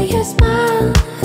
your smile.